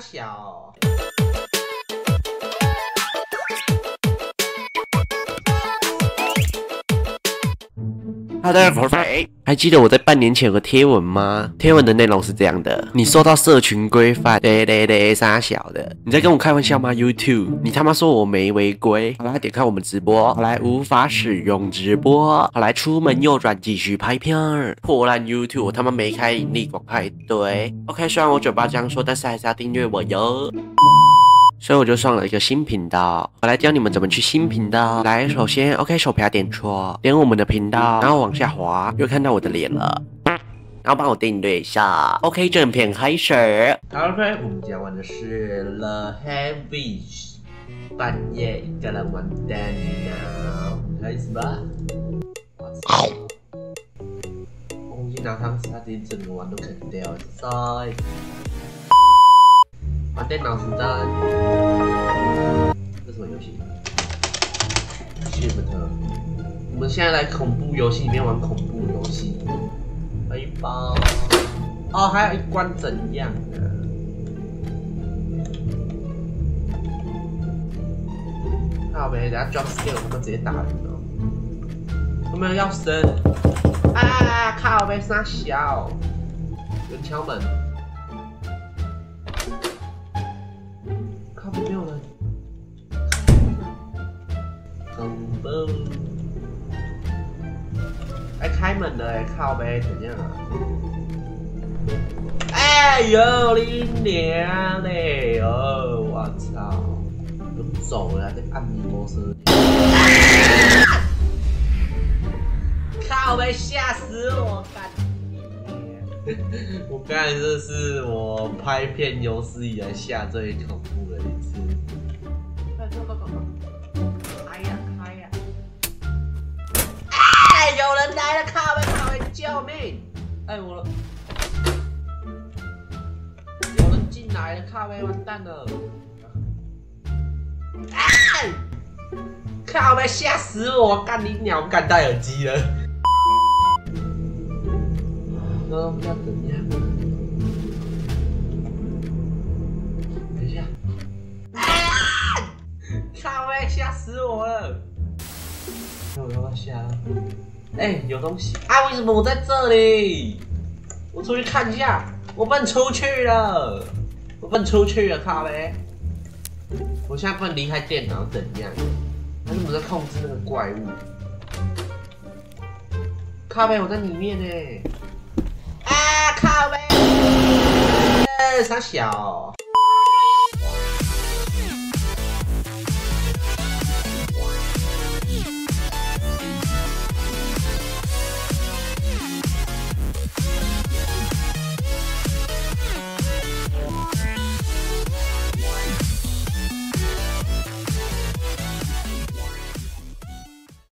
小。哈喽，大家好，我是Ray。还记得我在半年前有个贴文吗？贴文的内容是这样的：你受到社群规范，傻小的，你在跟我开玩笑吗 ？YouTube， 你他妈说我没违规，好来点开我们直播，好来无法使用直播，好来出门右转继续拍片儿，破烂 YouTube， 我他妈没开盈利广告一堆。OK， 虽然我嘴巴这样说，但是还是要订阅我哟。所以我就上了一个新频道，我来教你们怎么去新频道。来，首先 OK 手撇点戳，点我们的频道，然后往下滑，又看到我的脸了，然后帮我订阅一下。OK， 正片开始。好了，我们今天玩的是 The Heavies， 半夜一个人玩电脑，开始吧。攻击拿汤匙，他连整个碗都啃掉，塞。 玩电脑实战，这是什么游戏 ？Shift。我们现在来恐怖游戏里面玩恐怖游戏。背包。哦，还有一关怎样啊？靠北，等下 jump scare 他们直接打人哦。有没有要生？啊！靠北，傻小。有人敲门。 没有人，恐怖！哎，开门的哎，靠呗，怎样啊？哎呦，你娘嘞！哦，我操！我走了，这暗米摩斯。靠呗，吓死我！干！ 我刚才这是我拍片有史以来下最恐怖的一次。哎呀，哎呀！哎，有人来了，靠北，靠北，救命！哎，我有人进来了，靠北，完蛋了！哎，靠北，吓死我！干你鸟，不敢戴耳机了。 要怎样？等一下！靠北，吓死我了！我要下了。哎，有东西！啊，为什么我在这里？我出去看一下。我不能出去了！我不能出去了，靠北！我现在不能离开电脑，怎样？但是我在控制那个怪物。靠北，我在里面呢。 靠北，傻小，